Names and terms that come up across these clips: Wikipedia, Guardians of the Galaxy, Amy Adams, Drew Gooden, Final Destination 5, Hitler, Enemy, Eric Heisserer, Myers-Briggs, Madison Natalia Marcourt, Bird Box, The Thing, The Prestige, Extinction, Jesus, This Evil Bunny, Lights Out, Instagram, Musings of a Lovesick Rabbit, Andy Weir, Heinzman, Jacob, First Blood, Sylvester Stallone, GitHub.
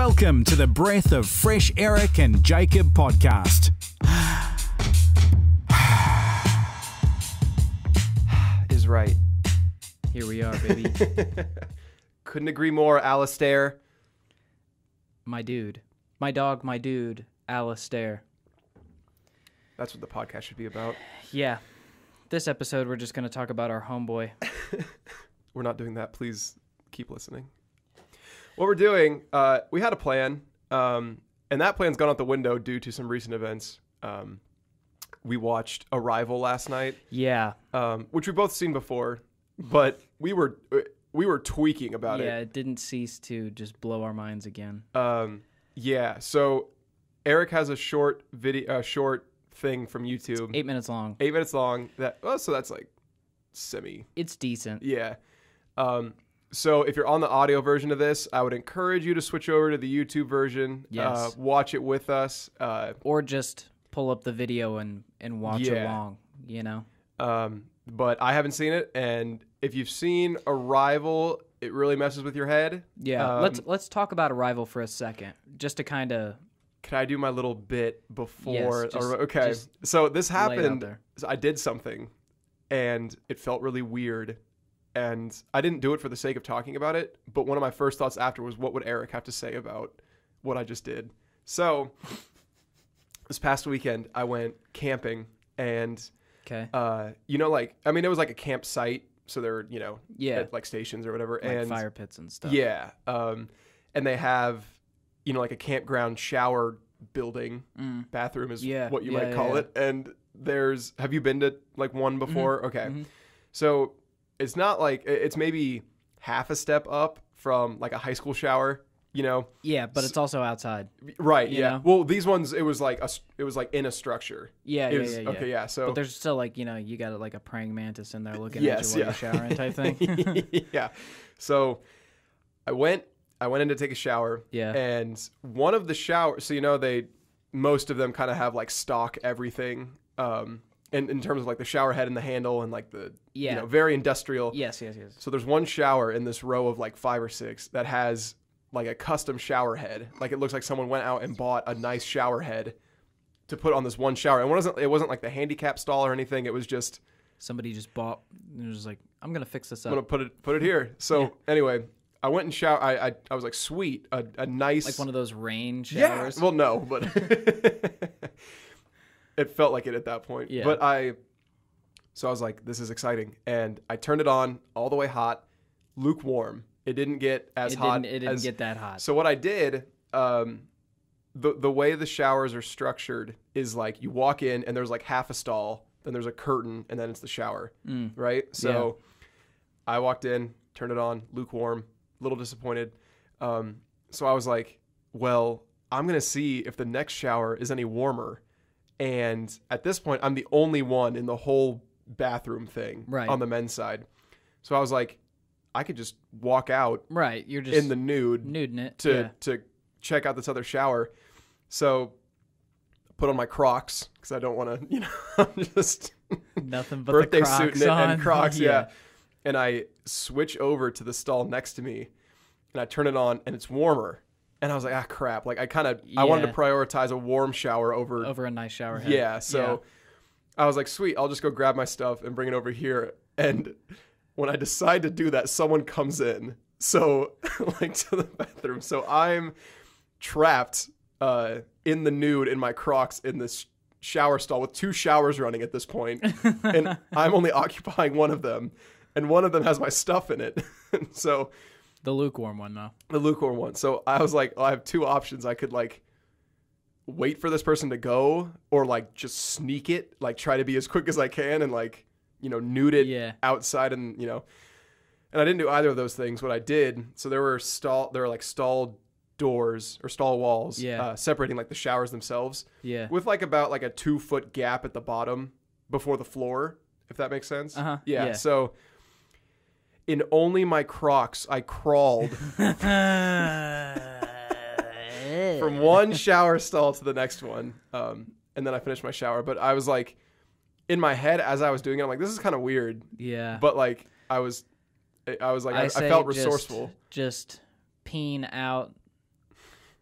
Welcome to the Breath of Fresh Eric and Jacob podcast. Is right. Here we are, baby. Couldn't agree more, Alistair. My dude. My dog, my dude, Alistair. That's what the podcast should be about. Yeah. This episode, we're just going to talk about our homeboy. We're not doing that. Please keep listening. What we're doing, we had a plan, and that plan's gone out the window due to some recent events. We watched Arrival last night. Yeah. Which we've both seen before, but we were tweaking about it. Yeah, it didn't cease to just blow our minds again. Yeah, so Eric has a short video, short thing from YouTube. It's 8 minutes long. 8 minutes long. So that's like semi. It's decent. Yeah. So if you're on the audio version of this, I would encourage you to switch over to the YouTube version. Yes. Watch it with us. Or just pull up the video and watch along, you know? But I haven't seen it, and if you've seen Arrival, it really messes with your head. Yeah, let's talk about Arrival for a second, just to kind of... Can I do my little bit before... Yes, okay, so this happened. I did something, and it felt really weird. And I didn't do it for the sake of talking about it, but one of my first thoughts after was, what would Eric have to say about what I just did? So this past weekend, I went camping, and, you know, like, I mean, it was like a campsite, so there were, you know, at, like, stations or whatever. Like and fire pits and stuff. Yeah. And they have, you know, like a campground shower building, bathroom is what you might call it. And there's, have you been to, like, one before? Mm-hmm. Okay. Mm-hmm. So... It's not like, it's maybe half a step up from like a high school shower, you know? Yeah, but it's also outside. Right, know? Well, these ones, it was like in a structure. Yeah. Okay, yeah, so. But there's still like, you know, you got like a praying mantis in there looking at you while you're showering type thing. Yeah. So I went in to take a shower. Yeah. And one of the showers, so you know, most of them kind of have like stock everything, in terms of like the shower head and the handle and like the, you know, very industrial. Yes. So there's one shower in this row of like 5 or 6 that has like a custom shower head. Like it looks like someone went out and bought a nice shower head to put on this one shower. And it wasn't like the handicap stall or anything. It was just. Somebody just bought and was just like, I'm going to fix this up. I'm going to put it here. So anyway, I went and showered. I was like, sweet, a nice. Like one of those rain showers? Yeah. Well, no, but. It felt like it at that point. Yeah. But I was like, this is exciting. And I turned it on all the way hot, lukewarm. It didn't get as hot. It didn't get that hot. So what I did, the way the showers are structured is like you walk in and there's like half a stall, then there's a curtain, and then it's the shower, right? So I walked in, turned it on, lukewarm, a little disappointed. So I was like, well, I'm going to see if the next shower is any warmer. And at this point, I'm the only one in the whole bathroom thing on the men's side. So I was like, I could just walk out You're just in the nuding it. To check out this other shower. So I put on my Crocs because I don't want to, you know, I'm just nothing but birthday the Crocs suit and Crocs. Yeah. And I switch over to the stall next to me and I turn it on and it's warmer. And I was like, ah, crap. Like, I wanted to prioritize a warm shower over a nice shower head. Yeah, so I was like, sweet, I'll just go grab my stuff and bring it over here. And when I decide to do that, someone comes in, so, like, to the bathroom. So I'm trapped in the nude in my Crocs in this shower stall with 2 showers running at this point. And I'm only occupying one of them. And one of them has my stuff in it. So... The lukewarm one, though. The lukewarm one. So I was like, oh, I have 2 options. I could, like, wait for this person to go or, like, just sneak it, like, try to be as quick as I can and, like, you know, nude it outside and, you know. And I didn't do either of those things. What I did, so there were stall doors or stall walls separating, like, the showers themselves. Yeah. With, like, about, like, a 2-foot gap at the bottom before the floor, if that makes sense. Uh-huh. Yeah. So... In only my Crocs, I crawled from one shower stall to the next one. And then I finished my shower. But I was like, in my head, as I was doing it, I'm like, this is kind of weird. Yeah. But like, I felt resourceful. Just peeing out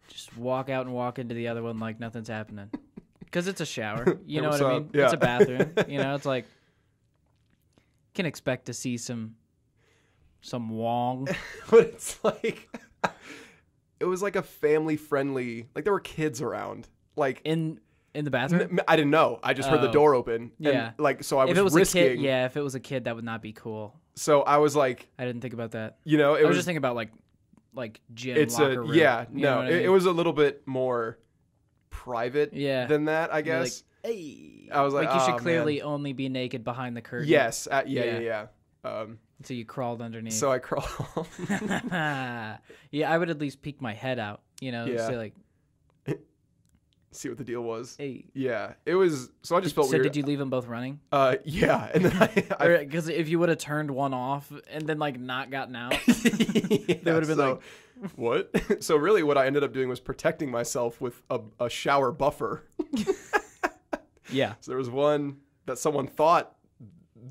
Just walk out and walk into the other one like nothing's happening. Because it's a shower. You know what I mean? Yeah. It's a bathroom. You know, it's like, can expect to see some Wong. But it's like, it was like a family-friendly, like there were kids around. Like in the bathroom? I didn't know. I just heard the door open. Yeah. And like, so I was risking. A kid, yeah, if it was a kid, that would not be cool. So I was like, I didn't think about that. You know, I was just thinking about like gym locker room. Yeah, no, it was a little bit more private than that, I guess. Like, hey. I was like, you should clearly only be naked behind the curtain. Yes. Yeah. So you crawled underneath. So I crawled. I would at least peek my head out, you know, say like, see what the deal was. Hey. Yeah, it was. So I just felt weird. So did you leave them both running? Yeah. And then because if you would have turned one off and then like not gotten out, they would have been like, "What?" So really, what I ended up doing was protecting myself with a shower buffer. Yeah. So there was one that someone thought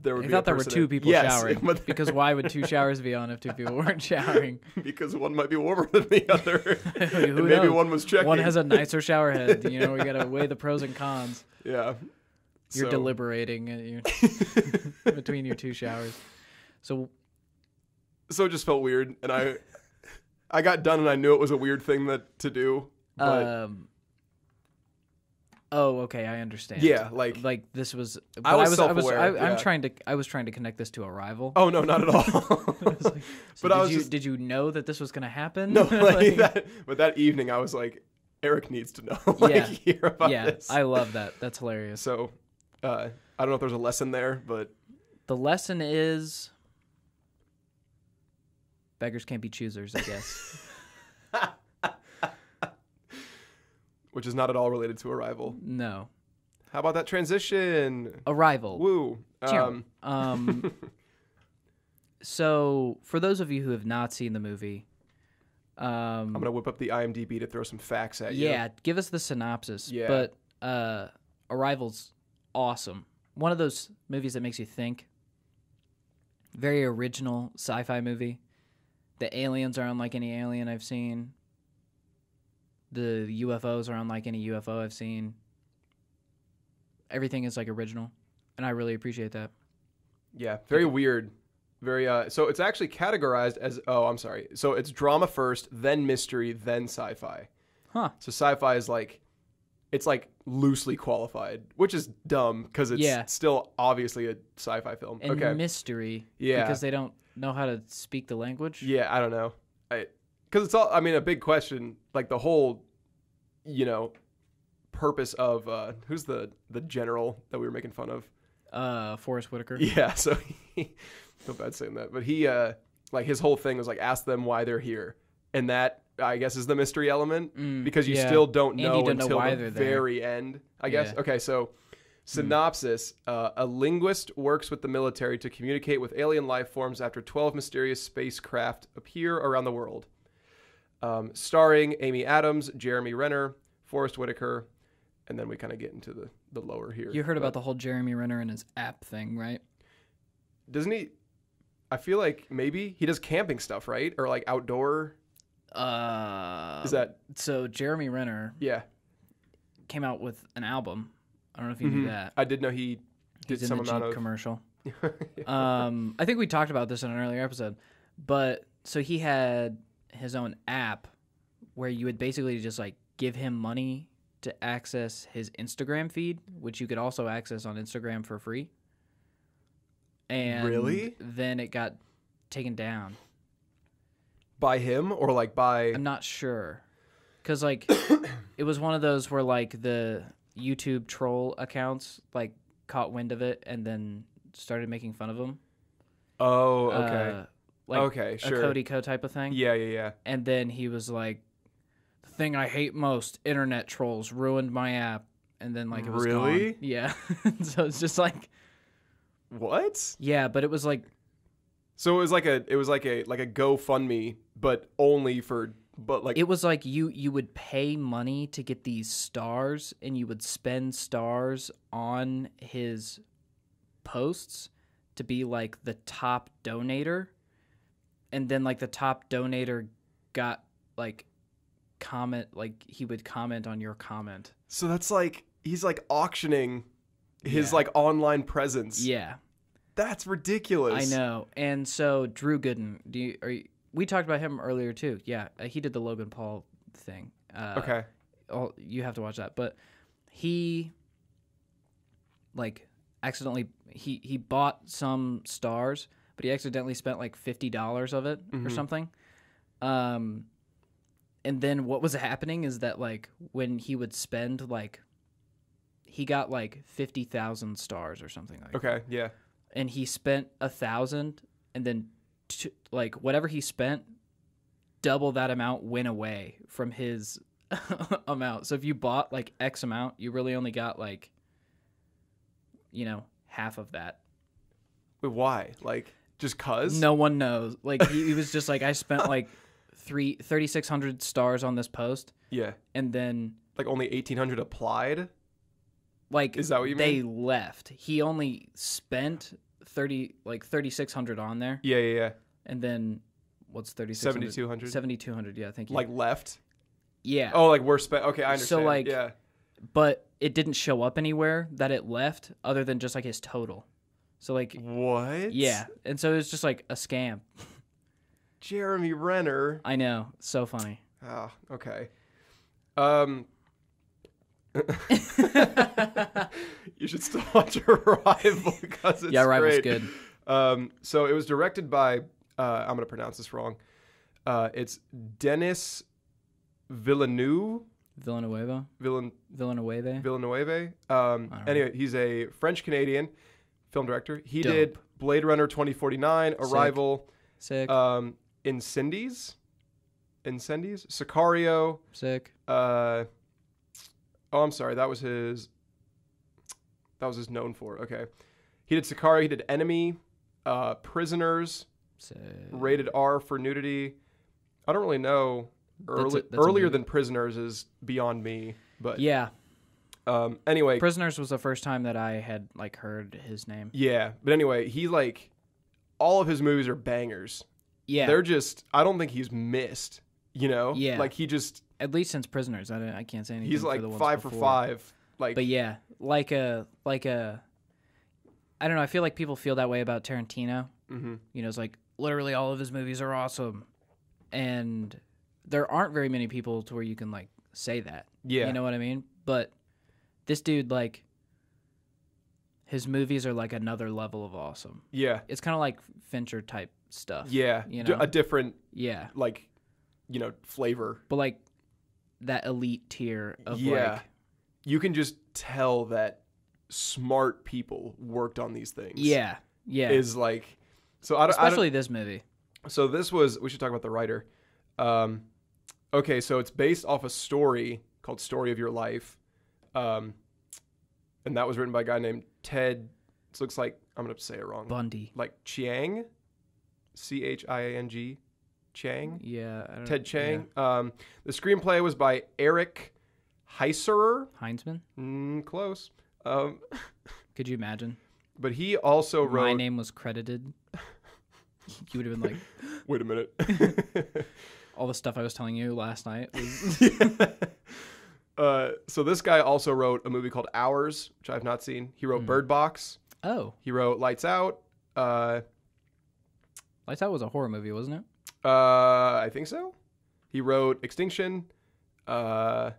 there would. They thought there were two people showering. Because why would two showers be on if two people weren't showering? Because one might be warmer than the other. And maybe one was checking. One has a nicer shower head. You know, we got to weigh the pros and cons. Yeah. You're deliberating between your two showers. So it just felt weird. And I got done and I knew it was a weird thing to do. But oh, okay, I understand. Yeah, like this was. I was self-aware. I was trying to connect this to Arrival. Oh no, not at all. Did you know that this was going to happen? No, but that evening I was like, Eric needs to know. Hear about this. I love that. That's hilarious. So, I don't know if there's a lesson there, but the lesson is beggars can't be choosers, I guess. Which is not at all related to Arrival. No. How about that transition? Arrival. Woo. So, for those of you who have not seen the movie, I'm going to whip up the IMDb to throw some facts at you. Yeah, give us the synopsis. Yeah. But Arrival's awesome. One of those movies that makes you think. Very original sci-fi movie. The aliens are unlike any alien I've seen. The UFOs are unlike any UFO I've seen. Everything is like original, and I really appreciate that. Yeah, very weird. Very so it's actually categorized as So it's drama first, then mystery, then sci-fi. Huh. So sci-fi is like it's like loosely qualified, which is dumb because it's still obviously a sci-fi film. And mystery because they don't know how to speak the language. Yeah, I don't know. Because it's all, I mean, a big question, like the whole, you know, purpose of, who's the general that we were making fun of? Forest Whitaker. Yeah, so he, no bad saying that, but he, like his whole thing was like, ask them why they're here. And that, I guess, is the mystery element because you still don't know until the very end, I guess. Yeah. Okay, so synopsis, a linguist works with the military to communicate with alien life forms after 12 mysterious spacecraft appear around the world. Starring Amy Adams, Jeremy Renner, Forest Whitaker, and then we kind of get into the lower here. You heard about the whole Jeremy Renner and his app thing, right? Doesn't he? I feel like maybe he does camping stuff, right? Or like outdoor. Is that so? Jeremy Renner, came out with an album. I don't know if you knew that. I did know he did some amount of commercial. I think we talked about this in an earlier episode, but so he had his own app where you would basically just like give him money to access his Instagram feed, which you could also access on Instagram for free. And then it got taken down by him or like by, I'm not sure. 'Cause like it was one of those where like the YouTube troll accounts like caught wind of it and then started making fun of him. Oh, okay. Like a Cody Ko type of thing. Yeah. And then he was like, the thing I hate most, internet trolls, ruined my app. And then like it was gone. Yeah. So it's just like, what? Yeah, but it was like, so it was like a GoFundMe, but only for, but like, it was like you would pay money to get these stars and you would spend stars on his posts to be like the top donator. And then, like, the top donator got, like, comment, like he would comment on your comment. So that's like, he's like auctioning his like online presence. Yeah. That's ridiculous. I know. And so Drew Gooden, we talked about him earlier too. Yeah. He did the Logan Paul thing. Okay. You have to watch that. But he like accidentally, he bought some stars, but he accidentally spent like $50 of it or something. And then what was happening is that like when he would spend like, he got like 50,000 stars or something like that. Okay, yeah. And he spent 1,000 and then like whatever he spent, double that amount went away from his amount. So if you bought like X amount, you really only got like, you know, half of that. Wait, why? Like just 'cause? No one knows. Like he was just like, I spent like 3,600 stars on this post. Yeah. And then like only 1,800 applied. Like is that what you they mean? Left. He only spent 3,600 on there. Yeah, yeah, yeah. And then what's 3,600? 7,200. 7,200. Yeah, I think. Like left. Yeah. Oh, like we're spent. Okay, I understand. So like, yeah. But it didn't show up anywhere that it left, other than just like his total. So like what? Yeah, and so it was just like a scam. Jeremy Renner. I know. So funny. Oh, okay. You should still watch Arrival because it's Arrival's great. Good. So it was directed by, I'm going to pronounce this wrong. It's Denis Villeneuve. Villeneuve. Anyway, he's a French-Canadian film director. He did Blade Runner 2049, Arrival. Sick. Incendies, Sicario. Sick. Oh, I'm sorry. That was his known for. Okay. He did Sicario. He did Enemy, Prisoners, sick. Rated R for nudity. I don't really know. Earlier than Prisoners is beyond me, but yeah. Anyway, Prisoners was the first time that I had like heard his name. Yeah, but anyway, he like all of his movies are bangers. Yeah, they're just. I don't think he's missed. You know. Yeah. Like he just. At least since Prisoners, I can't say anything. He's like for the 5 for 5. Like, but yeah, like a. I don't know. I feel like people feel that way about Tarantino. Mm-hmm. You know, it's like literally all of his movies are awesome, and there aren't very many people to where you can like say that. Yeah, you know what I mean. But this dude, like, his movies are like another level of awesome. Yeah, it's kind of like Fincher type stuff. Yeah, you know, a different. Yeah, like, you know, flavor. But like. That elite tier of like, you can just tell that smart people worked on these things. Yeah, yeah. Is like, so I don't, especially this movie. So this was, we should talk about the writer. Okay, so it's based off a story called "Story of Your Life," and that was written by a guy named Ted. It looks like I'm gonna say it wrong. Bundy, like Chiang, Chiang. Chiang? Yeah. Ted Chiang. Yeah. The screenplay was by Eric Heisserer. Heinzman? Close. Could you imagine? But he also wrote... My name was credited. You would have been like... Wait a minute. All the stuff I was telling you last night. So this guy also wrote a movie called Hours, which I've not seen. He wrote Bird Box. Oh. He wrote Lights Out. Lights Out was a horror movie, wasn't it? I think so. He wrote Extinction, The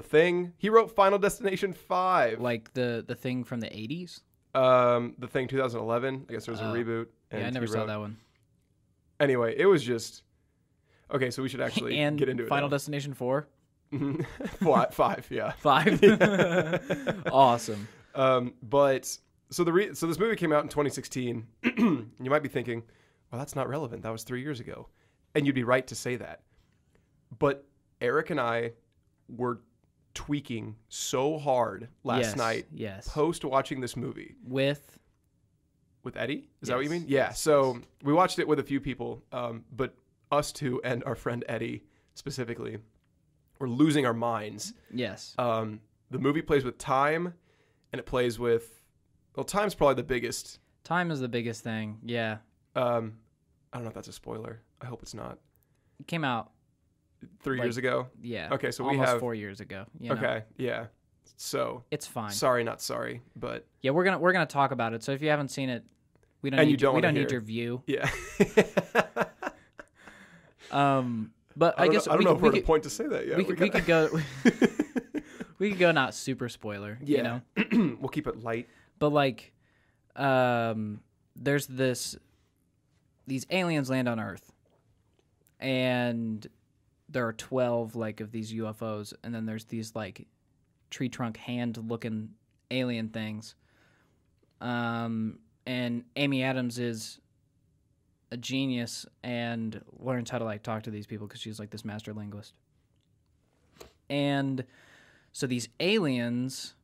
Thing. He wrote Final Destination 5. Like the Thing from the 80s? The Thing 2011. I guess there was a reboot. And yeah, I never saw that one. Anyway, it was just... Okay, so we should actually get into it. Final Destination 4? 5, yeah. 5? Yeah. Awesome. But, so this movie came out in 2016. You might be thinking, well, that's not relevant. That was 3 years ago. And you'd be right to say that. But Eric and I were tweaking so hard last night post watching this movie. With Eddie? Is that what you mean? Yeah. Yes, so we watched it with a few people, but us two and our friend Eddie specifically were losing our minds. Yes. The movie plays with time, and it plays with... Well, time's probably the biggest. Time is the biggest thing, yeah. I don't know if that's a spoiler. I hope it's not. It came out 3 years ago? Yeah. Okay, so we have... Almost 4 years ago. You know? Okay, yeah. So... It's fine. Sorry, not sorry, but... Yeah, we're gonna talk about it. So if you haven't seen it, we don't need your view. Yeah. But I guess... I don't know if we're at a point to say that yet. We could go... We could go not super spoiler, you know? We'll keep it light. But, like, there's this... These aliens land on Earth. And... There are 12, like, of these UFOs, and then there's these, like, tree trunk hand-looking alien things. And Amy Adams is a genius and learns how to, like, talk to these people because she's, like, this master linguist. And so these aliens,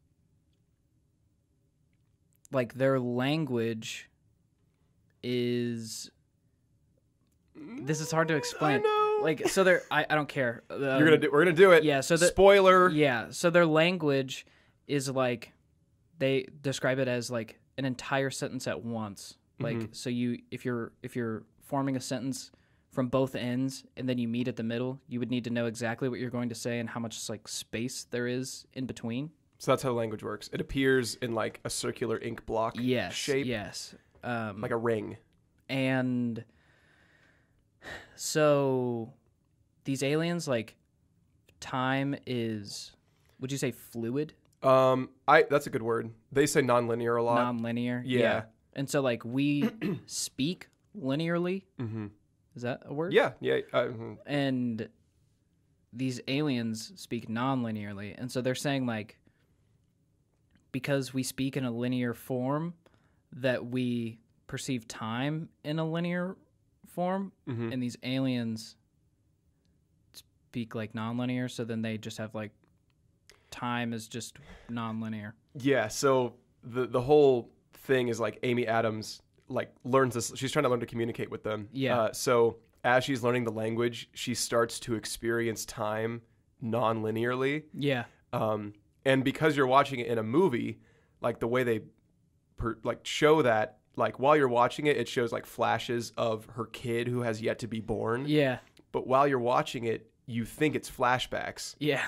like, their language is... This is hard to explain. I know. Like, so they're... I don't care. We're gonna do it. Yeah, so... Spoiler! Yeah, so their language is, like... They describe it as, like, an entire sentence at once. Like, so you... If you're forming a sentence from both ends, and then you meet at the middle, you would need to know exactly what you're going to say and how much, like, space there is in between. So that's how language works. It appears in, like, a circular ink block shape. Yes, like a ring. And... So these aliens, like, time is, would you say fluid? That's a good word. They say nonlinear a lot. Nonlinear. Yeah. And so, like, we speak linearly. Mm-hmm. Is that a word? Yeah. Yeah. And these aliens speak nonlinearly. And so they're saying, like, because we speak in a linear form, that we perceive time in a linear form, and these aliens speak like nonlinear, so then they just have, like, time is just nonlinear. Yeah, so the whole thing is, like, Amy Adams, like, learns this. She's trying to learn to communicate with them. Yeah. So as she's learning the language, she starts to experience time nonlinearly. Yeah. And because you're watching it in a movie, like, the way they show that. Like, while you're watching it, it shows, like, flashes of her kid who has yet to be born. Yeah. But while you're watching it, you think it's flashbacks. Yeah.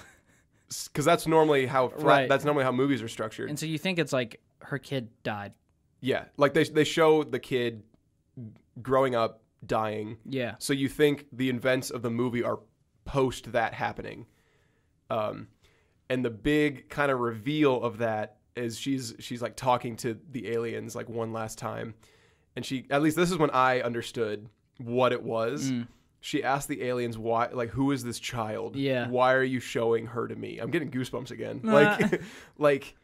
Because that's normally how that's normally how movies are structured. And so you think it's, like, her kid died. Yeah. Like, they show the kid growing up, dying. Yeah. So you think the events of the movie are post that happening. And the big kind of reveal of that is she's like talking to the aliens, like, one last time, and she, at least this is when I understood what it was. She asked the aliens, why, like, who is this child? Yeah. Why are you showing her to me? I'm getting goosebumps again. Like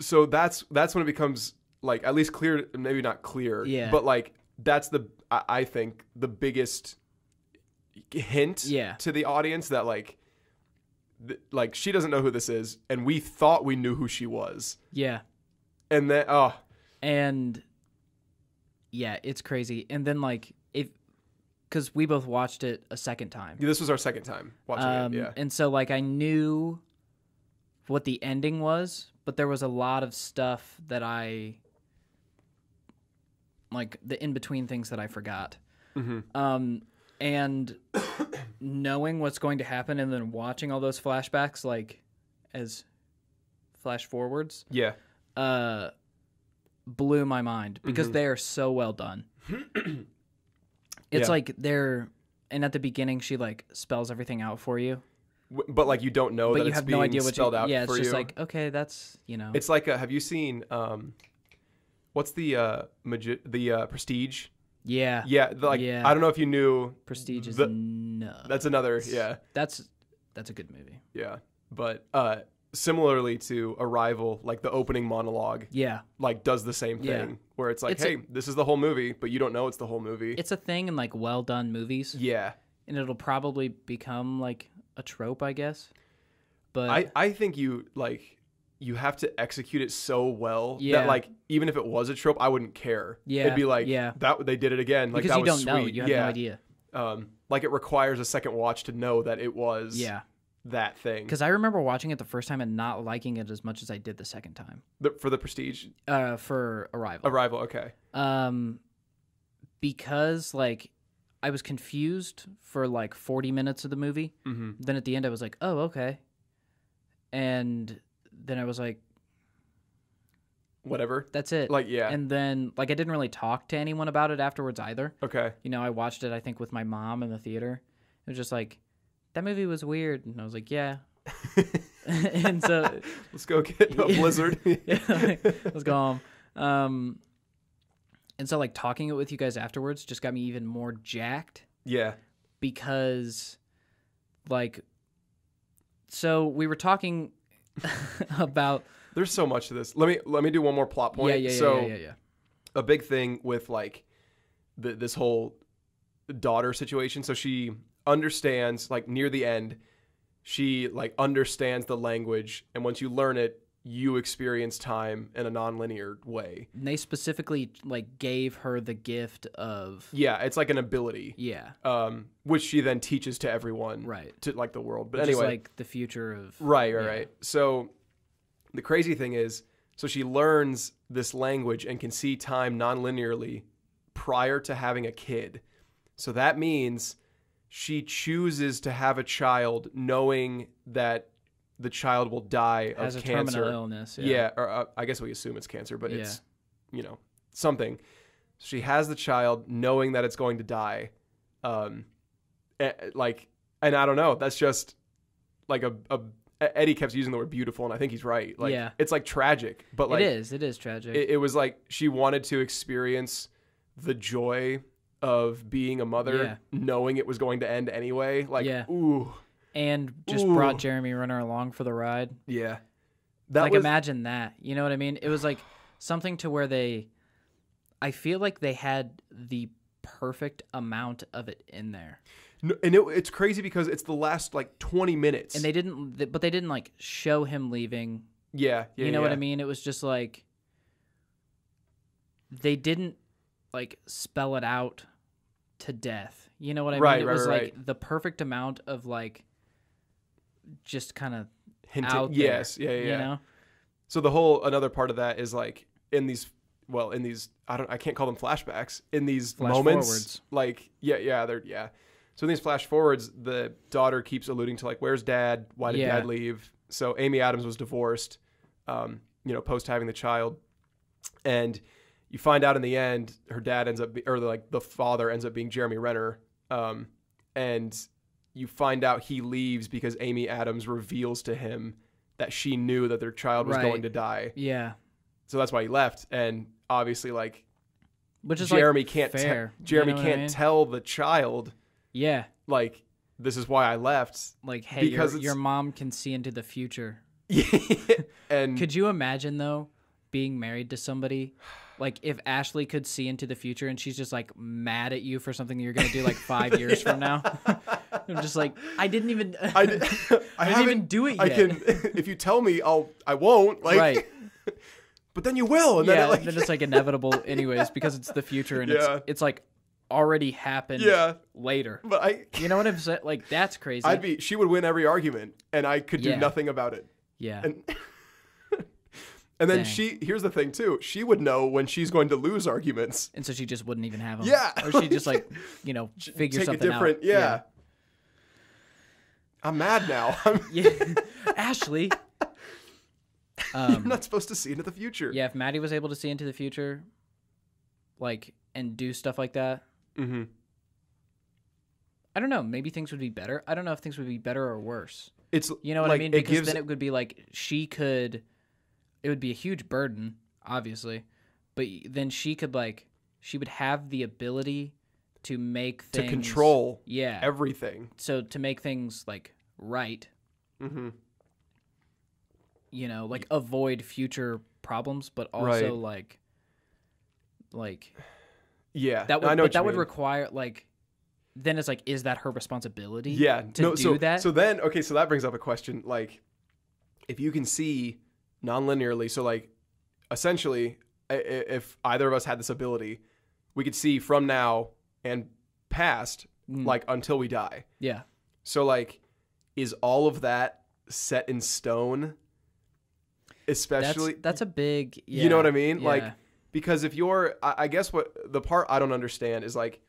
so that's when it becomes, like, at least clear, maybe not clear, yeah, but, like, that's the, I think, the biggest hint to the audience that, like, like, she doesn't know who this is, and we thought we knew who she was. Yeah. And then, yeah, it's crazy. And then, like, because we both watched it a second time. Yeah, this was our second time watching it, yeah. And so, like, I knew what the ending was, but there was a lot of stuff that I, like, the in-between things that I forgot. Mm-hmm. And knowing what's going to happen and then watching all those flashbacks, like, as flash forwards, yeah, blew my mind because they are so well done. It's like they're, and at the beginning she, like, spells everything out for you, but, like, you don't know, but that you have no idea what spelled out. Yeah, it's just like, okay, that's, you know, it's like, have you seen what's the Prestige? Yeah. Yeah, I don't know if you knew. Prestige is nuts. That's another, yeah. That's a good movie. Yeah. But similarly to Arrival, like, the opening monologue, yeah, like, does the same thing, where it's like, this is the whole movie, but you don't know it's the whole movie. It's a thing in, like, well-done movies. Yeah. And it'll probably become, like, a trope, I guess. But I think you, like, you have to execute it so well that, like, even if it was a trope, I wouldn't care. Yeah. It'd be like, that they did it again. Like, because that was sweet. You don't know. You have no idea. Like, it requires a second watch to know that it was that thing. Because I remember watching it the first time and not liking it as much as I did the second time. For The Prestige? For Arrival. Arrival, okay. Because, like, I was confused for like 40 minutes of the movie. Mm-hmm. Then at the end I was like, oh, okay. And then I was like, whatever. That's it. Like, yeah. And then, like, I didn't really talk to anyone about it afterwards either. Okay. You know, I watched it, I think, with my mom in the theater. It was just like, that movie was weird. And I was like, yeah. And so, let's go get a blizzard. Yeah, like, let's go home. And so, like, talking it with you guys afterwards just got me even more jacked. Yeah. Because, like, so we were talking about... There's so much to this. Let me do one more plot point. Yeah. A big thing with, like, this whole daughter situation. So she understands, like, near the end, she, like, understands the language. And once you learn it, you experience time in a non-linear way. And they specifically, like, gave her the gift of... Yeah, it's like an ability. Yeah. Which she then teaches to everyone. Right. To, like, the world. But anyway. It's like the future of... Right. So... The crazy thing is, so she learns this language and can see time non-linearly prior to having a kid. So that means she chooses to have a child knowing that the child will die of cancer. As a terminal illness. Yeah, or I guess we assume it's cancer, but it's, you know, something. She has the child knowing that it's going to die. Like, and I don't know, that's just like a Eddie kept using the word beautiful, and I think he's right. Like, yeah. It's like tragic, but like it is tragic. It was like she wanted to experience the joy of being a mother, knowing it was going to end anyway. Like, ooh, and just brought Jeremy Renner along for the ride. Yeah, that like was... imagine that. You know what I mean? It was like something to where they, I feel like they had the perfect amount of it in there. And it's crazy because it's the last like 20 minutes. And they didn't like show him leaving. Yeah. You know what I mean? It was just like, they didn't like spell it out to death. You know what I mean? It was like the perfect amount of like, just kind of out there. Yes. Yeah. You know? So the whole, another part of that is like in these, I can't call them flashbacks, in these moments, forwards. Like, they're. So in these flash forwards, the daughter keeps alluding to like, where's dad? Why did dad leave? So Amy Adams was divorced, post having the child. And you find out in the end, her dad ends up, the father ends up being Jeremy Renner. And you find out he leaves because Amy Adams reveals to him that she knew that their child was going to die. Yeah. So that's why he left. And obviously like, which is Jeremy like can't, fair. Jeremy can't tell the child. Yeah. Like, this is why I left. Like, hey, your mom can see into the future. And could you imagine, though, being married to somebody? Like, if Ashley could see into the future and she's just, like, mad at you for something that you're going to do, like, 5 years from now. I'm just like, I didn't even... I didn't even do it yet. If you tell me, I won't. Like, right. But then you will. And then, and then it's, like, inevitable anyways because it's the future and it's like... already happened later. But you know what I'm saying? Like, that's crazy. She would win every argument and I could do nothing about it. Yeah. And then here's the thing too. She would know when she's going to lose arguments. And so she just wouldn't even have them. Yeah. Or she just like, figure something out. Yeah. I'm mad now. Ashley. You're not supposed to see into the future. Yeah. If Maddie was able to see into the future, like, and do stuff like that. Mm-hmm. I don't know. Maybe things would be better. I don't know if things would be better or worse. It's you know what like, I mean? Because then it would be like she could... It would be a huge burden, obviously. But then she could like... She would have the ability to make things... To control everything. So to make things like right. Mm-hmm. You know, like avoid future problems, but also like... Yeah, that would, I know that would require like. Then it's like, is that her responsibility? Yeah, do that. So then, okay, so that brings up a question. Like, if you can see non-linearly, so like, essentially, if either of us had this ability, we could see from now and past, like until we die. Yeah. So like, is all of that set in stone? Especially, that's a big. Yeah, you know what I mean? Yeah. Like. Because if you're, I guess what the part I don't understand is like,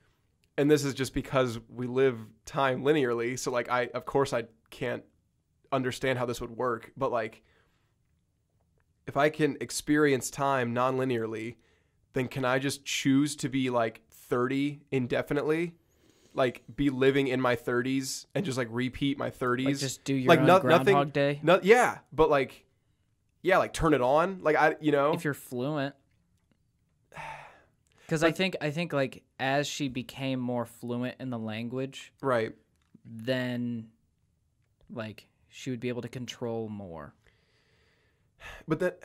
And this is just because we live time linearly. So, like, of course I can't understand how this would work. But, like, if I can experience time non-linearly, then can I just choose to be, like, 30 indefinitely? Like, be living in my 30s and just, like, repeat my 30s? Like, just do your like, own Groundhog Day? No, yeah. But, like, yeah, like, turn it on. Like, you know? If you're fluent. Because like, I think like as she became more fluent in the language, right, then like she would be able to control more. But that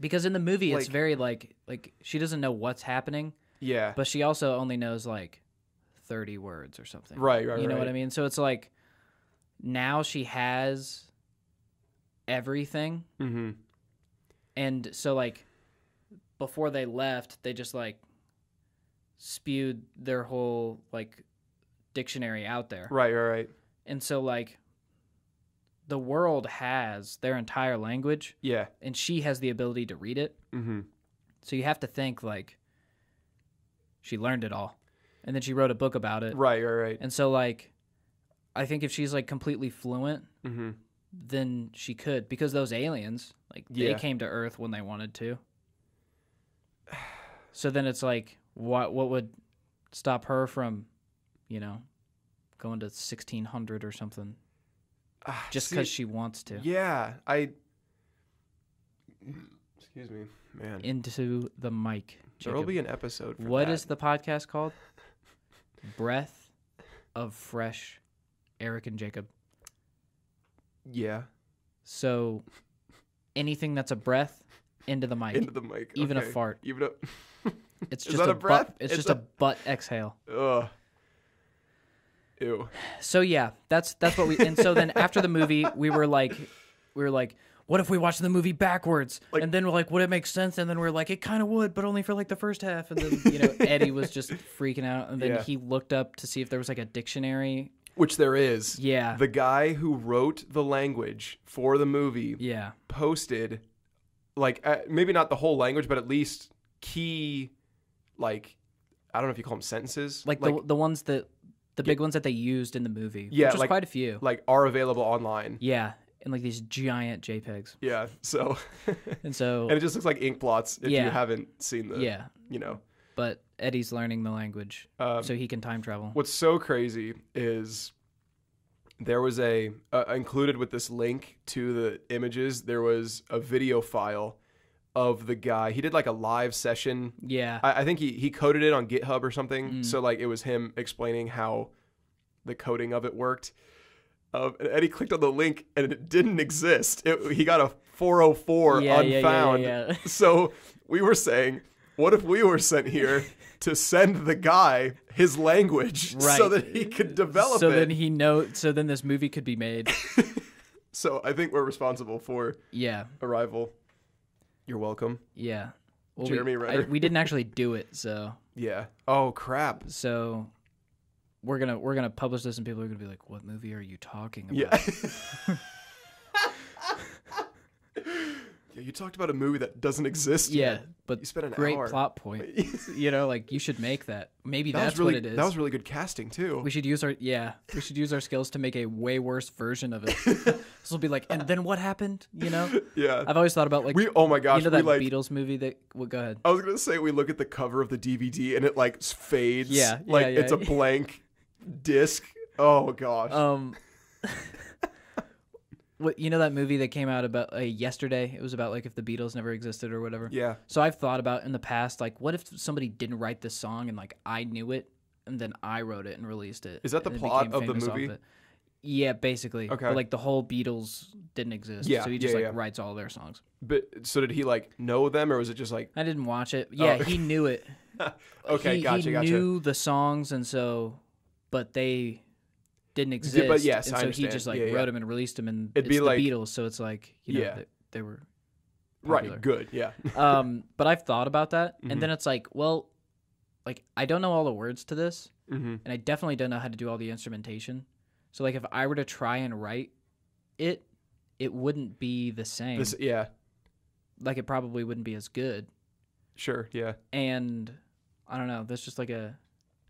because in the movie like, it's very like she doesn't know what's happening. Yeah. But she also only knows like 30 words or something. Right. You know what I mean? So it's like now she has everything. Mm-hmm. And so like before they left, they just, like, spewed their whole, like, dictionary out there. Right. And so, like, the world has their entire language. Yeah. And she has the ability to read it. Mm-hmm. So you have to think, like, she learned it all. And then she wrote a book about it. Right. And so, like, I think if she's, like, completely fluent, mm-hmm. then she could. Because those aliens, like, they came to Earth when they wanted to. So then it's like, what would stop her from, you know, going to 1600 or something, just because she wants to? Yeah, excuse me, man. Into the mic. Jacob. There'll be an episode. For what that. Is the podcast called? Breath of Fresh, Eric and Jacob. Yeah. So, anything that's a breath. Into the mic. Even a fart. It's just a breath. It's just a butt exhale. Ugh. Ew. So yeah, that's what we. And so then after the movie, we were like, what if we watched the movie backwards? Like, and then we're like, would it make sense? And then we're like, it kind of would, but only for like the first half. And then you know, Eddie was just freaking out. And then he looked up to see if there was like a dictionary. Which there is. Yeah. The guy who wrote the language for the movie. Yeah. Posted. Like, maybe not the whole language, but at least key, like, I don't know if you call them sentences. Like the ones that, big ones that they used in the movie. Yeah. Which was like, quite a few. Like, are available online. Yeah. And, like, these giant JPEGs. Yeah. So. And it just looks like ink plots if you haven't seen the, you know. But Eddie's learning the language so he can time travel. What's so crazy is there was included with this link to the images, there was a video file of the guy. He did like a live session. Yeah. I think he coded it on GitHub or something. So like it was him explaining how the coding of it worked. And Eddie clicked on the link and it didn't exist. He got a 404 unfound. Yeah. So we were saying, what if we were sent here to send the guy his language so that he could develop it? So then this movie could be made. So I think we're responsible for Arrival. You're welcome. Yeah. Well, Jeremy Renner. We didn't actually do it, so. Yeah. Oh crap. So we're gonna publish this and people are gonna be like, what movie are you talking about? Yeah. You talked about a movie that doesn't exist yet, but you spent an great hour. Plot point. You know, like you should make that. Maybe that's really, what it is. That was really good casting too. We should use our We should use our skills to make a way worse version of it. This will be like, and then what happened? You know? Yeah. I've always thought about like you know that like, Beatles movie that go ahead. I was gonna say we look at the cover of the DVD and it like fades. Yeah. It's a blank disc. Oh gosh. What, you know that movie that came out about yesterday? It was about like if the Beatles never existed or whatever. Yeah. So I've thought about in the past, like what if somebody didn't write this song and like I knew it and then I wrote it and released it. Is that the plot of the movie? Yeah, basically. Okay. But, like the whole Beatles didn't exist. Yeah. So he just writes all their songs. But so did he like know them or was it just like? I didn't watch it. Yeah, he knew it. Okay, gotcha. He knew the songs and so, but they didn't exist, but yes, and so he just like wrote them and released them, and it'd be like the Beatles, so it's like you know they were popular. Right, good, yeah. But I've thought about that, and then it's like, well, like I don't know all the words to this, and I definitely don't know how to do all the instrumentation. So like if I were to try and write it, it wouldn't be the same. Like it probably wouldn't be as good. Sure, yeah. And I don't know. That's just like a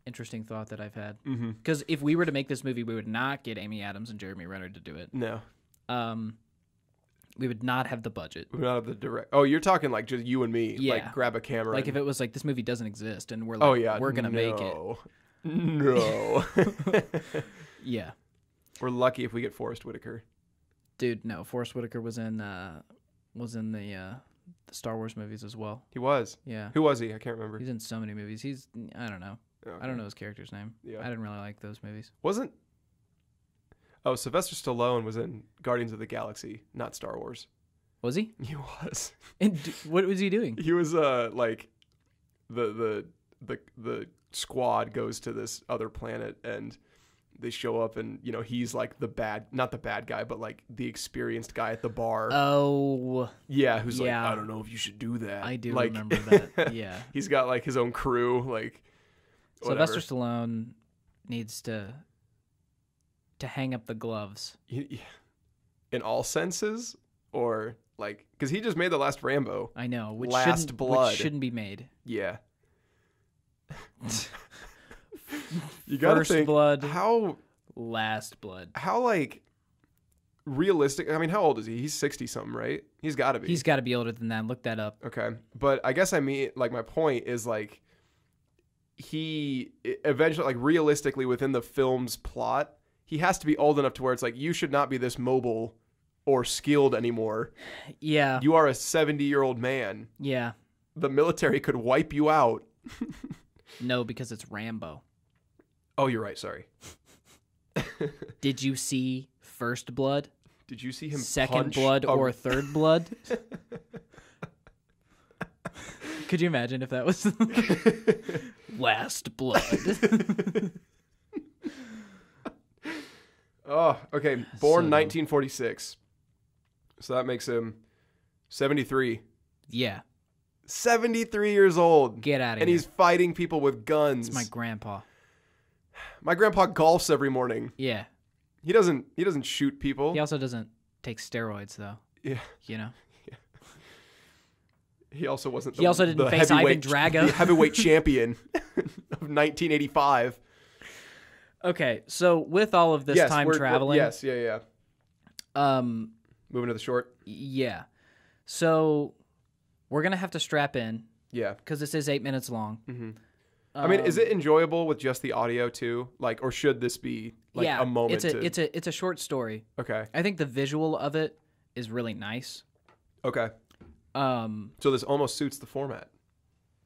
interesting thought that I've had. Because if we were to make this movie, we would not get Amy Adams and Jeremy Renner to do it. No. We would not have the budget. We would not have the direct. Oh, you're talking like just you and me. Yeah. Like grab a camera. Like if it was like this movie doesn't exist and we're like, oh, yeah, we're going to make it. No. Yeah. We're lucky if we get Forest Whitaker. Dude, no. Forest Whitaker was in the Star Wars movies as well. He was. Yeah. Who was he? I can't remember. He's in so many movies. I don't know. Okay. I don't know his character's name. Yeah. I didn't really like those movies. Oh, Sylvester Stallone was in Guardians of the Galaxy, not Star Wars. Was he? He was. And what was he doing? He was like the squad goes to this other planet and they show up and, you know, he's like not the bad guy, but like the experienced guy at the bar. Oh. Yeah, who's like, I don't know if you should do that. I do like, remember that. Yeah. He's got like his own crew, like whatever. Sylvester Stallone needs to hang up the gloves. In all senses, or like, because he just made the last Rambo. I know. Which shouldn't be made. Yeah. You gotta First think, Blood. How Last Blood. How like realistic? I mean, how old is he? He's 60 something, right? He's got to be. He's got to be older than that. Look that up. Okay, but I guess I mean, like, my point is like he eventually, like, realistically within the film's plot, he has to be old enough to where it's like, you should not be this mobile or skilled anymore. Yeah, you are a 70-year-old man. Yeah, the military could wipe you out. No, because it's Rambo. Oh, you're right. Sorry. Did you see First Blood? Did you see him Second Blood or Third Blood? Could you imagine if that was Last Blood? Oh, okay. Born 1946. So that makes him 73. Yeah. 73 years old. Get out of here. And he's fighting people with guns. It's my grandpa. My grandpa golfs every morning. Yeah. He doesn't shoot people. He also doesn't take steroids, though. Yeah. You know? Yeah. He also wasn't the heavyweight. He also didn't face Ivan Drago. The heavyweight champion of 1985. Okay, so with all of this time traveling. Yes, yeah. Moving to the short. Yeah. So we're going to have to strap in. Yeah. Because this is 8 minutes long. Mm-hmm. I mean, is it enjoyable with just the audio too? Like, or should this be like a moment? It's a short story. Okay. I think the visual of it is really nice. Okay. So this almost suits the format,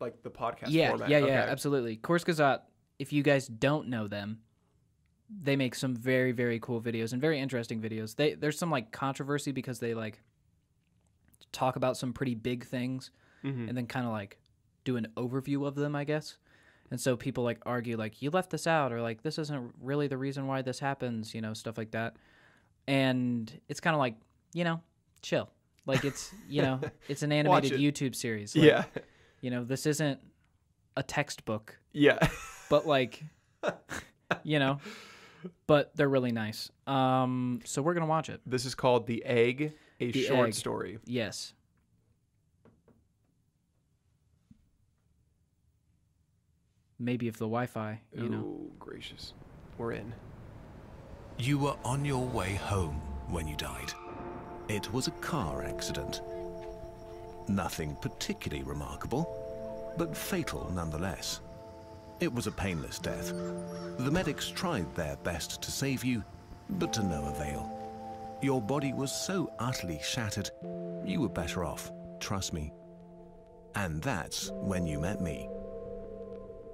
like the podcast format. Yeah, absolutely. Kurzgesagt, if you guys don't know them, they make some very, very cool videos and very interesting videos. There's some like controversy because they like talk about some pretty big things and then kind of like do an overview of them, I guess. And so people like argue like, you left this out, or like, this isn't really the reason why this happens, you know, stuff like that. And it's kind of like, you know, chill. Like it's, you know, it's an animated YouTube series. Like, yeah. You know, this isn't a textbook. Yeah. But like, you know, but they're really nice. So we're going to watch it. This is called The Egg, a short story. Yes. Maybe if the Wi-Fi, you know. Oh, gracious. We're in. You were on your way home when you died. It was a car accident. Nothing particularly remarkable, but fatal nonetheless. It was a painless death. The medics tried their best to save you, but to no avail. Your body was so utterly shattered, you were better off, trust me. And that's when you met me.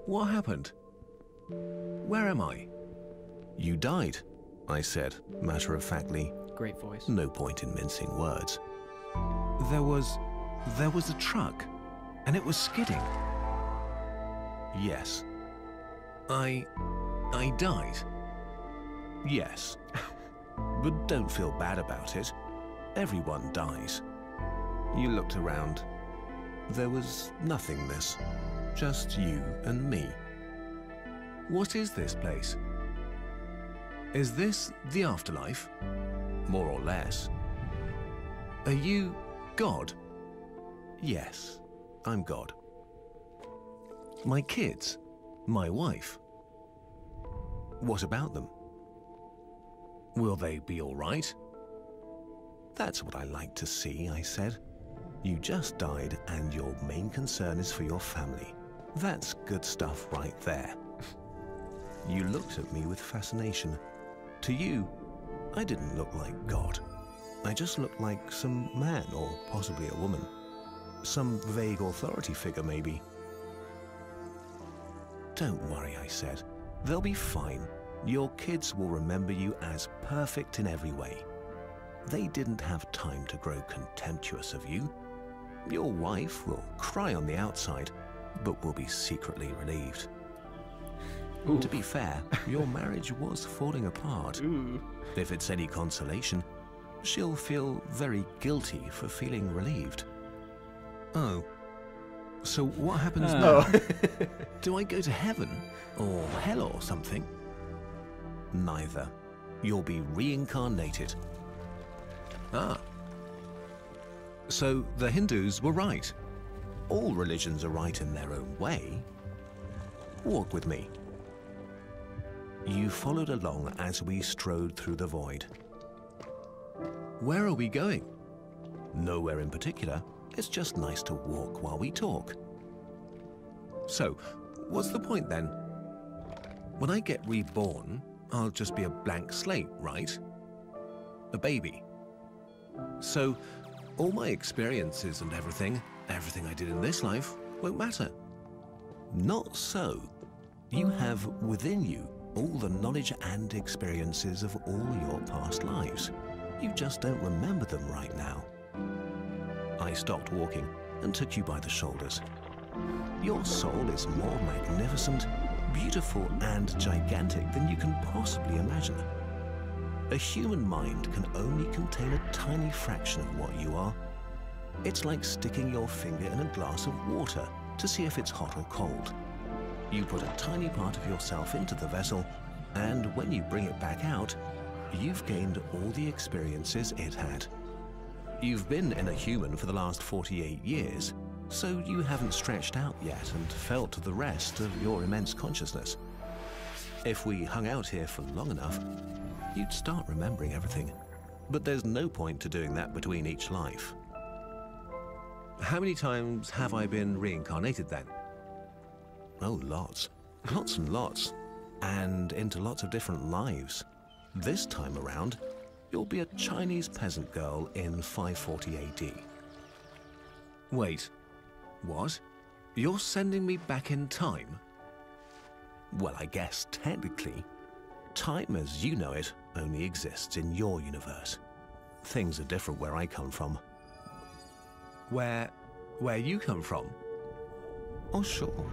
What happened? Where am I? You died, I said, matter-of-factly. Great voice. No point in mincing words. There was a truck, and it was skidding. Yes. I died. Yes. But don't feel bad about it. Everyone dies. You looked around. There was nothingness. Just you and me. What is this place? Is this the afterlife? More or less. Are you God? Yes, I'm God. My kids, my wife, What about them? Will they be all right? That's what I like to see, I said. You just died and your main concern is for your family. That's good stuff right there. You looked at me with fascination. To you, I didn't look like God. I just looked like some man, or possibly a woman. Some vague authority figure, maybe. Don't worry, I said. They'll be fine. Your kids will remember you as perfect in every way. They didn't have time to grow contemptuous of you. Your wife will cry on the outside, but will be secretly relieved. Ooh. To be fair, your marriage was falling apart. Ooh. If it's any consolation, she'll feel very guilty for feeling relieved. Oh, so what happens now? Do I go to heaven or hell or something? Neither. You'll be reincarnated. Ah. So the Hindus were right. All religions are right in their own way. Walk with me. You followed along as we strode through the void. Where are we going? Nowhere in particular. It's just nice to walk while we talk. So, what's the point then? When I get reborn, I'll just be a blank slate, right? A baby. So, all my experiences and everything I did in this life, won't matter. Not so. You have within you all the knowledge and experiences of all your past lives. You just don't remember them right now. I stopped walking and took you by the shoulders. Your soul is more magnificent, beautiful and gigantic than you can possibly imagine. A human mind can only contain a tiny fraction of what you are. It's like sticking your finger in a glass of water to see if it's hot or cold. You put a tiny part of yourself into the vessel, and when you bring it back out, you've gained all the experiences it had. You've been in a human for the last 48 years, so you haven't stretched out yet and felt the rest of your immense consciousness. If we hung out here for long enough, you'd start remembering everything. But there's no point to doing that between each life. How many times have I been reincarnated then? Oh, lots. Lots and lots. And into lots of different lives. This time around, you'll be a Chinese peasant girl in 540 AD. Wait, what? You're sending me back in time? Well, I guess technically, time as you know it only exists in your universe. Things are different where I come from. Where you come from? Oh, sure.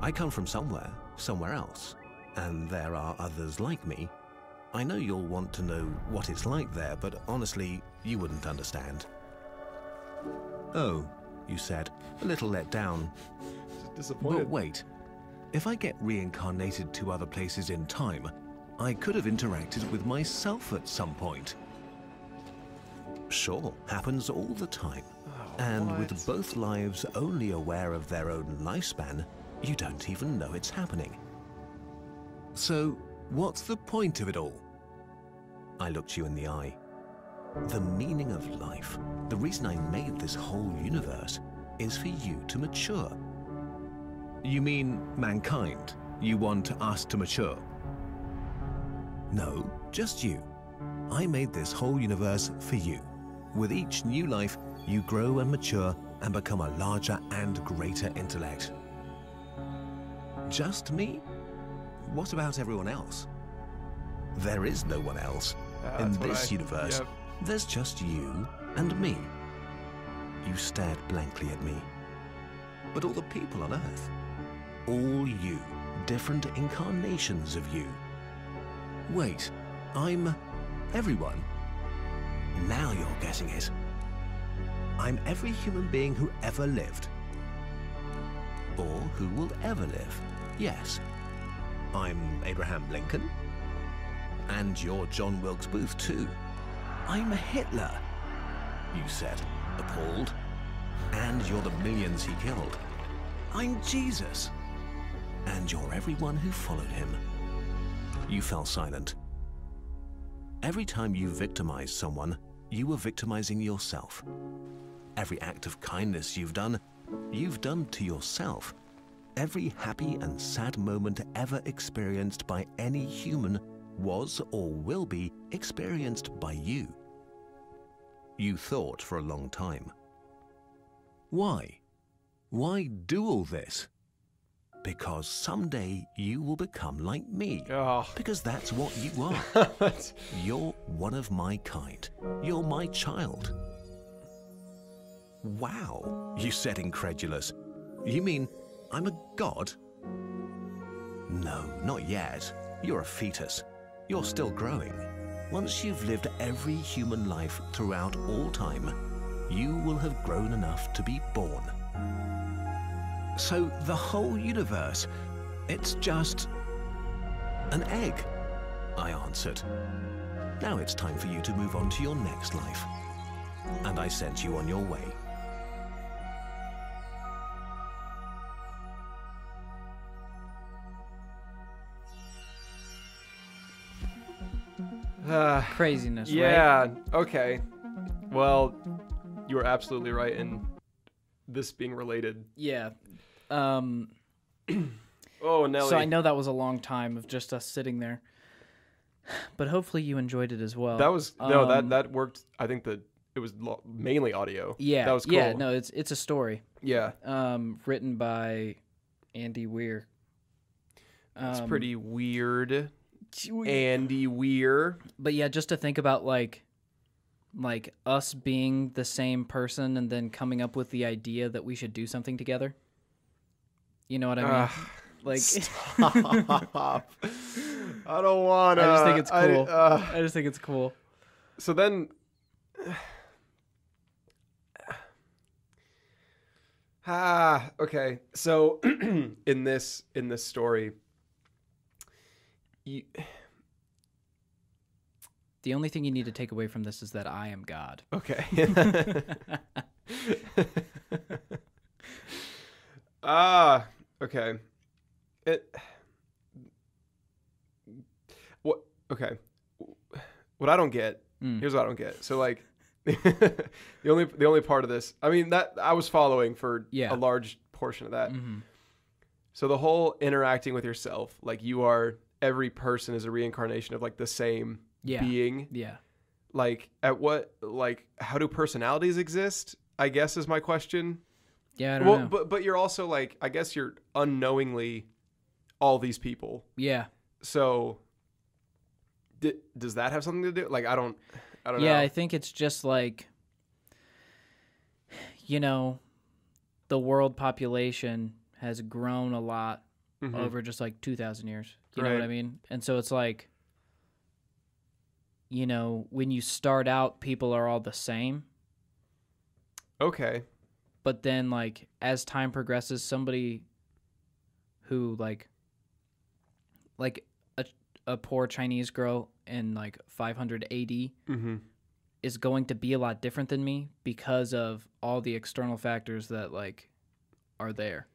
I come from somewhere else, and there are others like me. I know you'll want to know what it's like there, but honestly, you wouldn't understand. Oh, you said, a little let down. Disappointed. But wait, if I get reincarnated to other places in time, I could have interacted with myself at some point. Sure, happens all the time. Oh, and what? With both lives only aware of their own lifespan, you don't even know it's happening. So, what's the point of it all? I looked you in the eye. The meaning of life, the reason I made this whole universe, is for you to mature. You mean mankind? You want us to mature? No, just you. I made this whole universe for you. With each new life, you grow and mature and become a larger and greater intellect. Just me? What about everyone else? There is no one else. In this universe, yep. There's just you and me. You stared blankly at me. But all the people on Earth, all you, different incarnations of you. Wait, I'm everyone. Now you're getting it. I'm every human being who ever lived. Or who will ever live, yes. I'm Abraham Lincoln, and you're John Wilkes Booth too. I'm Hitler, you said, appalled, and you're the millions he killed. I'm Jesus, and you're everyone who followed him. you fell silent. Every time you victimize someone, you were victimizing yourself. Every act of kindness you've done to yourself. Every happy and sad moment ever experienced by any human was or will be experienced by you. You thought for a long time. Why? Why do all this? Because someday you will become like me. Oh. Because that's what you are. You're one of my kind. You're my child. Wow, you said, incredulous. You mean I'm a god? No, not yet. You're a fetus. You're still growing. Once you've lived every human life throughout all time, you will have grown enough to be born. So the whole universe, it's just an egg, I answered. Now it's time for you to move on to your next life. And I sent you on your way. Craziness, yeah, right? Yeah, okay. Well, you were absolutely right in this being related. Yeah. Oh, Nelly. So I know that was a long time of just us sitting there. But hopefully you enjoyed it as well. That was, no, that worked. I think that it was mainly audio. Yeah. That was cool. Yeah, no, it's a story. Yeah. Written by Andy Weir. It's pretty weird. Andy Weir. But yeah, just to think about like us being the same person and then coming up with the idea that we should do something together. You know what I mean? Like stop. I don't want to. I just think it's cool. I just think it's cool. So then okay. So in this story, the only thing you need to take away from this is that I am God. Okay. Okay. What I don't get. Here's what I don't get. So like the only part of this, I mean, that I was following for a large portion of that. Mm-hmm. So the whole interacting with yourself, like you are. Every person is a reincarnation of like the same being. Yeah. Like at what, like how do personalities exist? I guess is my question. Yeah. I don't know. But you're also like, I guess you're unknowingly all these people. Yeah. So does that have something to do? Like, I don't know. Yeah. I think it's just like, you know, the world population has grown a lot over just like 2,000 years. You know what I mean? And so it's like, you know, when you start out, people are all the same. Okay. But then, like, as time progresses, somebody who, like a poor Chinese girl in, like, 500 AD is going to be a lot different than me because of all the external factors that, like, are there.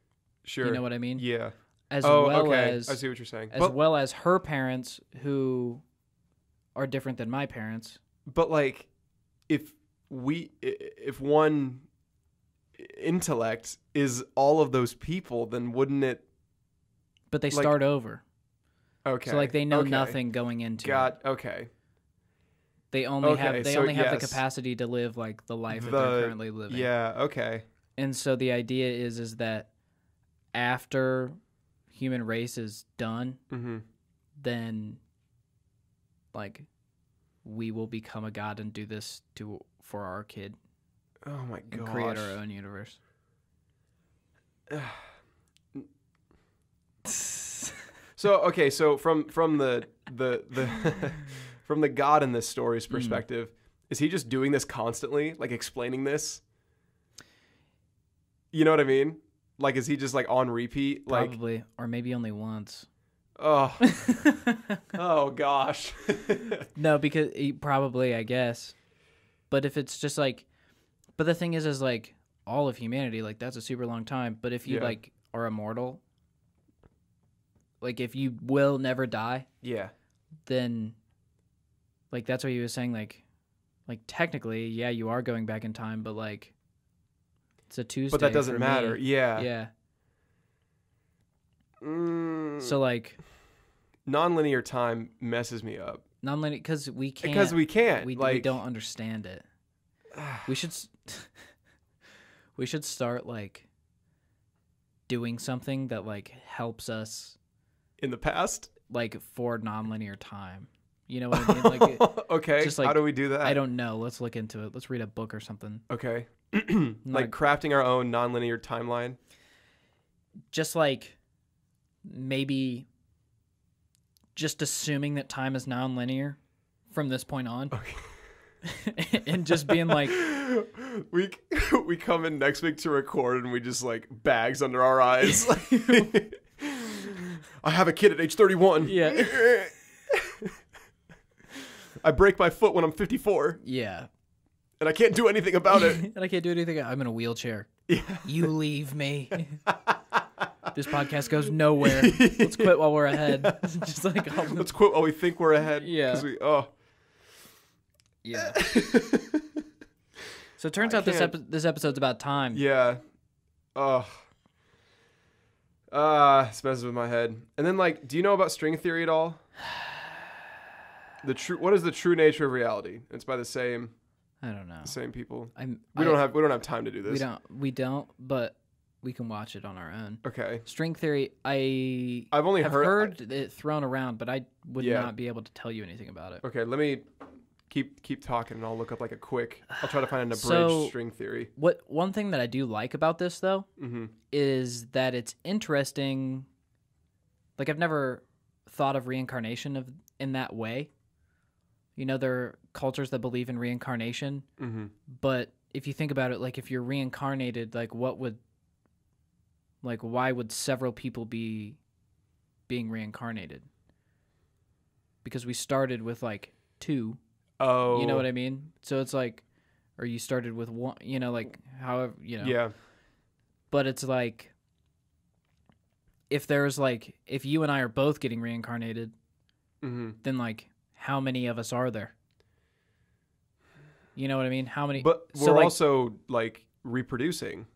Sure. You know what I mean? Yeah. As well as, I see what you're saying. As well as her parents, who are different than my parents. But like, if one intellect is all of those people, then wouldn't it? But they start over. Okay. So like they know nothing going into it. Okay. They only have they only have the capacity to live like the life that they're currently living. Yeah. Okay. And so the idea is that after human race is done, then like we will become a god and do this for our kid. Oh my god. And create our own universe. So from the from the god in this story's perspective, is he just doing this constantly, like explaining this? You know what I mean? Like, is he just, like, on repeat? Like, probably. Or maybe only once. Oh. Oh, gosh. No, because probably, I guess. But if it's just, like... But the thing is, like, all of humanity, like, that's a super long time. But if you, like, are immortal, like, if you will never die... Yeah. then like that's what he was saying, like technically, yeah, you are going back in time, but like it's a Tuesday. But that doesn't matter. Me. Yeah. Yeah. Mm. So like nonlinear time messes me up. Nonlinear cuz we can't. Because we can't. We don't understand it. We should we should start like doing something that like helps us in the past, like for nonlinear time. You know what I mean? Like okay. Just, like, how do we do that? I don't know. Let's look into it. Let's read a book or something. Okay. Like crafting our own nonlinear timeline. Just like maybe just assuming that time is nonlinear from this point on. Okay. And just being like we come in next week to record and we just like bags under our eyes. I have a kid at age 31. Yeah. I break my foot when I'm 54. Yeah. And I can't do anything about it. And I can't do anything. I'm in a wheelchair. Yeah. You leave me. This podcast goes nowhere. Let's quit while we're ahead. Yeah. Just like let's quit while we think we're ahead. Yeah. Yeah. So it turns out this episode's about time. Yeah. This messes with my head. And then like, do you know about string theory at all? What is the true nature of reality? It's by the same. I don't know. Same people. We don't have time to do this. We don't. But we can watch it on our own. Okay. String theory. I've only heard it thrown around, but I would not be able to tell you anything about it. Okay. Let me keep talking, and I'll look up like a quick. I'll try to find an abridged string theory. What one thing that I do like about this though is that it's interesting. Like I've never thought of reincarnation in that way. You know, there are cultures that believe in reincarnation, but if you think about it, like if you're reincarnated, like why would several people be being reincarnated? Because we started with like two. Oh. You know what I mean? So it's like, or you started with one, you know, like however, you know. Yeah. But it's like, if you and I are both getting reincarnated, then like, how many of us are there? You know what I mean? How many? But we're also like reproducing,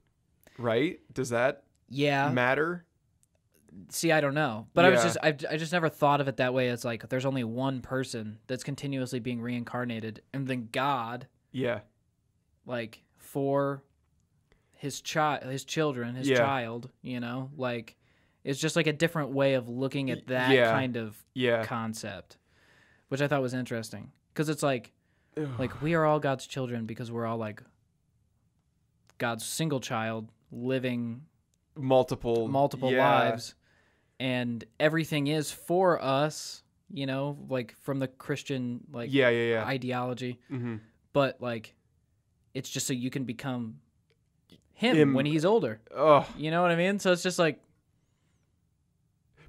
right? Does that matter? See, I don't know. But I just never thought of it that way. It's like there's only one person that's continuously being reincarnated, and then God, like for his child, you know, like it's just like a different way of looking at that kind of concept. Which I thought was interesting, because it's like, we are all God's children because we're all like God's single child living multiple lives, and everything is for us, you know, like from the Christian ideology, but like it's just so you can become him when he's older. You know what I mean? So it's just like.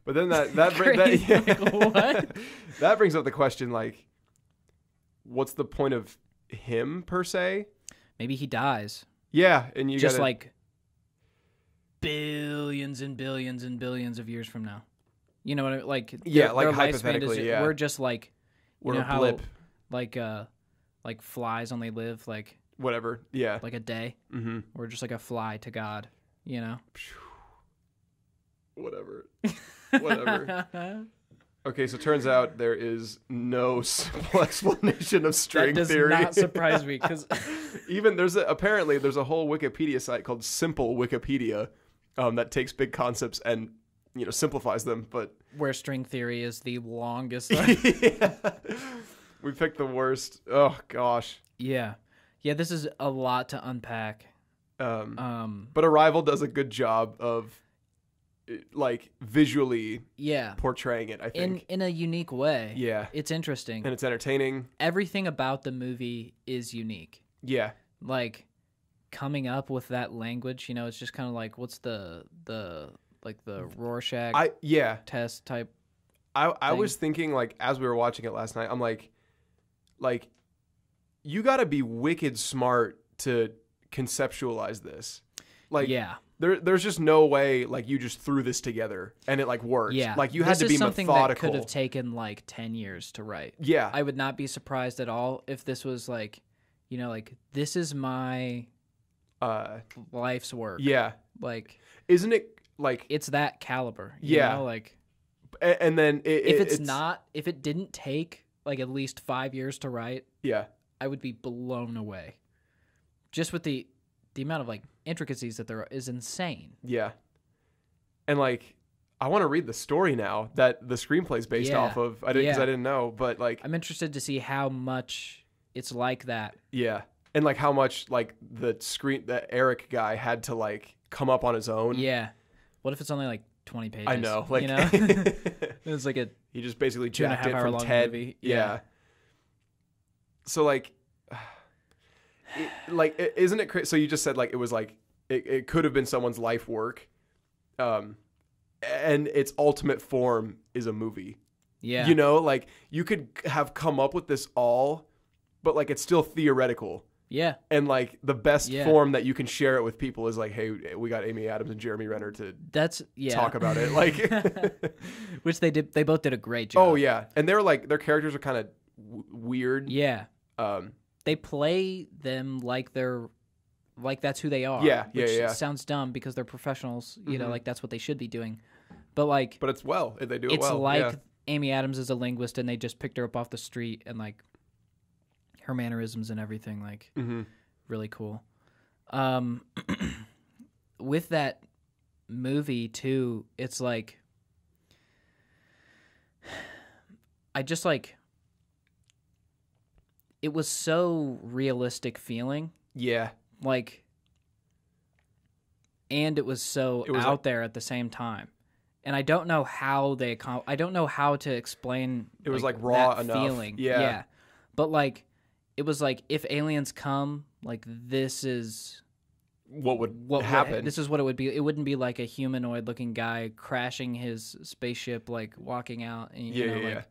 But then that brings up the question, like, what's the point of him per se? Maybe he dies. Yeah, and you just like billions and billions and billions of years from now. You know what I mean? Like their hypothetically, we're just like we're a blip. Like flies only live like whatever. Yeah, like a day. We're just like a fly to God. You know. Whatever. Okay, so it turns out there is no simple explanation of string theory. That does not surprise me, because even apparently there's a whole Wikipedia site called Simple Wikipedia that takes big concepts and, you know, simplifies them, but where string theory is the longest. We picked the worst. Oh gosh. Yeah, this is a lot to unpack. But Arrival does a good job of like visually portraying it, I think, in a unique way. It's interesting and it's entertaining. Everything about the movie is unique. Like coming up with that language, you know, it's just kind of like what's the Rorschach test type thing. Was thinking, like, as we were watching it last night, I'm like you gotta be wicked smart to conceptualize this. Like, yeah. There's just no way, like, you just threw this together and it, like, worked. Yeah. Like, you had to be methodical. This is something that could have taken, like, 10 years to write. Yeah. I would not be surprised at all if this was, like, you know, like, this is my life's work. Yeah. Like. Isn't it, like. It's that caliber. You yeah. know, like. And then. If it didn't take, like, at least 5 years to write. Yeah. I would be blown away. Just with the amount of, like, intricacies that there are is insane. Yeah. And, like, I want to read the story now that the screenplay's based yeah. off of. I didn't, because yeah. I didn't know, but, like... I'm interested to see how much it's like that. Yeah. And, like, how much, like, the Eric guy had to, like, come up on his own. Yeah. What if it's only, like, 20 pages? I know. Like, you know? It's like a... He just basically jacked it from Ted. Yeah. yeah. So, like... Like, isn't it crazy? So you just said, like, it was like it could have been someone's life work, and its ultimate form is a movie. Yeah, you know, like, you could have come up with this all, but, like, it's still theoretical. Yeah, and, like, the best yeah. form that you can share it with people is, like, hey, we got Amy Adams and Jeremy Renner to yeah. talk about it, like, which they did. They both did a great job. Oh yeah, and they're like, their characters are kind of weird. Yeah. They play them like they're, like, that's who they are. Yeah, which yeah. sounds dumb because they're professionals. You mm-hmm. know, like, that's what they should be doing. But, like, but it's well. They do it well. It's like yeah. Amy Adams is a linguist, and they just picked her up off the street, and, like, her mannerisms and everything, like, mm-hmm. really cool. With that movie too, it's like, I just, like. It was so realistic feeling. Yeah. Like, and it was so out there at the same time. And I don't know how they, I don't know how to explain. It was like raw enough. Feeling. Yeah. yeah. But, like, it was like, if aliens come, like, this is what would happen. This is what it would be. It wouldn't be like a humanoid looking guy crashing his spaceship, like, walking out. And, you yeah. know, yeah. Like,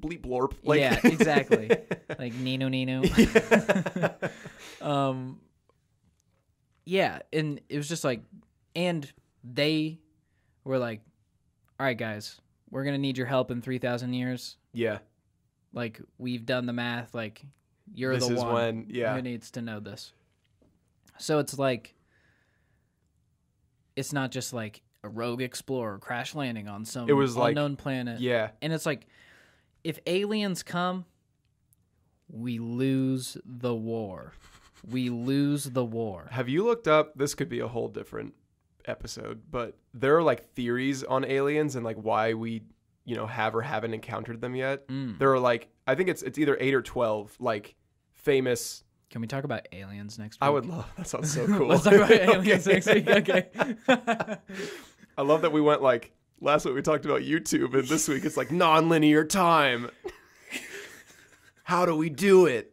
bleep blorp. Like. Yeah, exactly. Like, Nino. Yeah. Yeah, and it was just like, and they were like, all right, guys, we're going to need your help in 3,000 years. Yeah. Like, we've done the math. Like, you're this the one when, yeah. who needs to know this. So it's like, it's not just like a rogue explorer crash landing on some unknown planet. Yeah. And it's like, if aliens come, we lose the war. We lose the war. Have you looked up, this could be a whole different episode, but there are, like, theories on aliens and, like, why we, you know, have or haven't encountered them yet. Mm. There are, like, I think it's either 8 or 12, like, famous. Can we talk about aliens next week? I would love, that sounds so cool. Let's talk about aliens next week, okay. I love that we went, like, last week we talked about YouTube, and this week it's like non-linear time. How do we do it?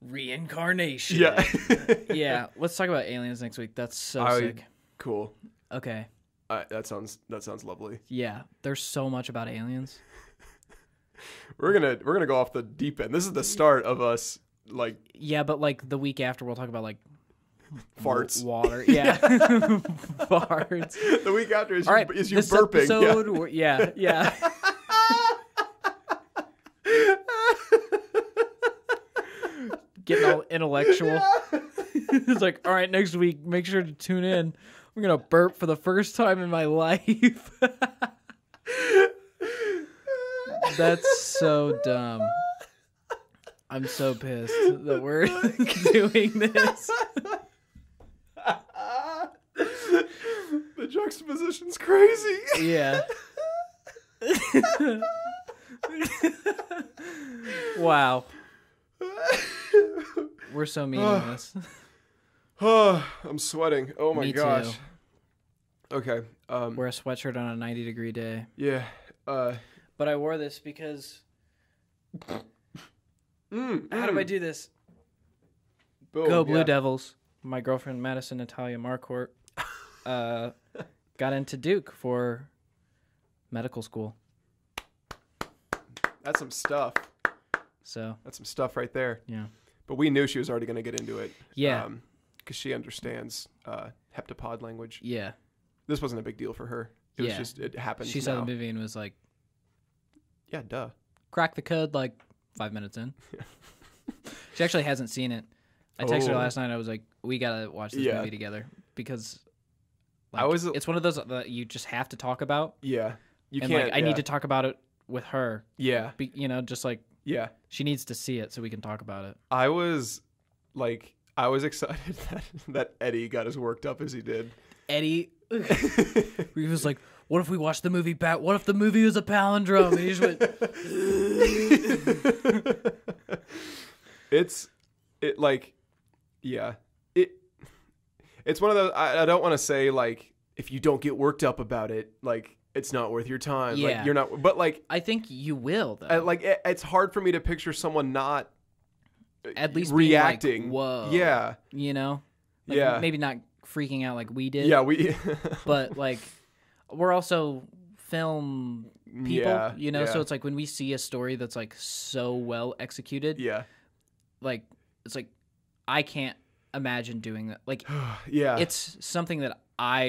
Reincarnation. Yeah. Yeah. Let's talk about aliens next week. That's so sick. Cool. Okay. That sounds lovely. Yeah. There's so much about aliens. We're gonna go off the deep end. This is the start of us, like. Yeah, but, like, the week after we'll talk about, like. Farts. Water. Yeah. Farts. The week after is, all right, is you this burping. Episode, yeah. Yeah. yeah. Getting all intellectual. Yeah. It's like, all right, next week, make sure to tune in. I'm going to burp for the first time in my life. That's so dumb. I'm so pissed that we're doing this. The juxtaposition's crazy. Yeah. Wow. We're so meaningless. I'm sweating. Oh my gosh. Too. Okay. Wear a sweatshirt on a 90-degree day. Yeah. But I wore this because. How do I do this? Boom, go Blue yeah. Devils. My girlfriend Madison Natalia Marcourt got into Duke for medical school. That's some stuff. So that's some stuff right there. Yeah. But we knew she was already going to get into it. Yeah. Because she understands heptapod language. Yeah. This wasn't a big deal for her. It was just, it happened. She saw the movie and was like, yeah, duh. Crack the code like 5 minutes in. She actually hasn't seen it. I texted her last night. I was like, we got to watch this movie together because like, it's one of those that you just have to talk about. Yeah. You can't. Like, I need to talk about it with her. Yeah. You know, just like. Yeah. She needs to see it so we can talk about it. I was like, I was excited that Eddie got as worked up as he did. Eddie. He was like, what if we watched the movie back? What if the movie was a palindrome? And he just went. It's one of those, I don't want to say like, if you don't get worked up about it, like, it's not worth your time. Yeah. Like, you're not, but like, I think you will though. It's hard for me to picture someone not at least reacting. Like, whoa. Yeah. You know? Like, yeah. Maybe not freaking out like we did. Yeah. But like, we're also film people, you know? Yeah. So it's like when we see a story that's like so well executed. Yeah. Like, it's like, I can't imagine doing that. Like, yeah. It's something that I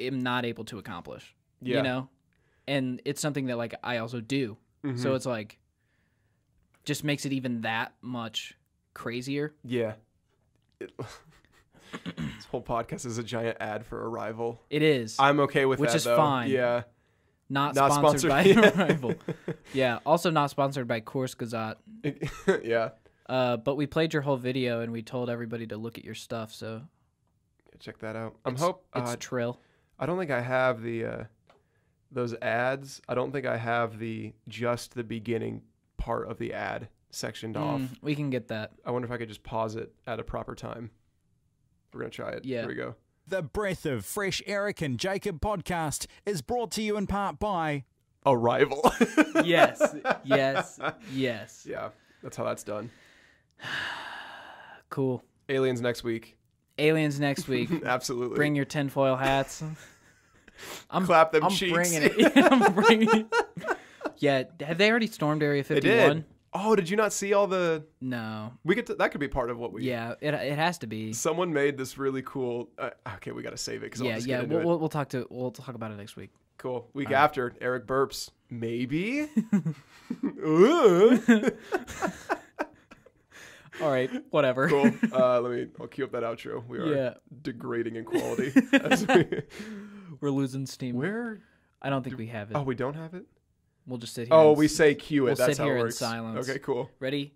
am not able to accomplish. Yeah. You know, and it's something that like I also do. Mm-hmm. So it's like, just makes it even that much crazier. Yeah. This whole podcast is a giant ad for Arrival. It is. I'm okay with that, which is though. Fine. Yeah. Not sponsored by Arrival. Yeah. Also not sponsored by Kurzgesagt. Yeah. But we played your whole video and we told everybody to look at your stuff. So yeah, check that out. It's Trill. I don't think I have the those ads. I don't think I have just the beginning part of the ad sectioned off. We can get that. I wonder if I could just pause it at a proper time. We're going to try it. Yeah. Here we go. The Breath of Fresh Eric and Jacob podcast is brought to you in part by Arrival. Yes. Yes. Yes. Yeah. That's how that's done. Cool. Aliens next week. Aliens next week. Absolutely. Bring your tinfoil hats. Clap them cheeks. I'm bringing it. Yeah. Have they already stormed Area 51? Did. Oh, did you not see all the... No. That could be part of what we... Yeah, it has to be. Someone made this really cool... okay, we got to save it because I'll just get into it. We'll talk about it next week. Cool. Week all after, right. Eric burps. Maybe? All right, whatever. Cool. I'll cue up that outro. We are degrading in quality. We're losing steam. I don't think we have it. Oh, we don't have it? We'll just sit here. Oh, we say cue it. That's how it works. In silence. Okay, cool. Ready?